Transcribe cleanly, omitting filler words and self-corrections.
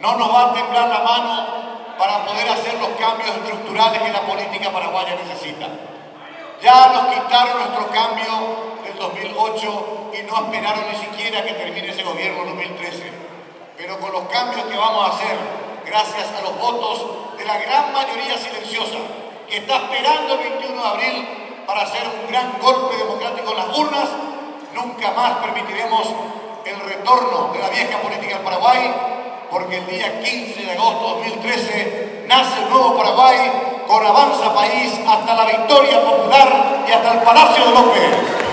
no nos va a temblar la mano para poder hacer los cambios estructurales que la política paraguaya necesita. Ya nos quitaron nuestro cambio del 2008 y no esperaron ni siquiera que termine ese gobierno en 2013. Pero con los cambios que vamos a hacer, gracias a los votos de la gran mayoría silenciosa que está esperando el 21 de abril para hacer un gran golpe democrático en las urnas, nunca más permitiremos el retorno de la vieja política en Paraguay, porque el día 15 de agosto de 2013 nace el nuevo Paraguay con Avanza País hasta la Victoria Popular y hasta el Palacio de López.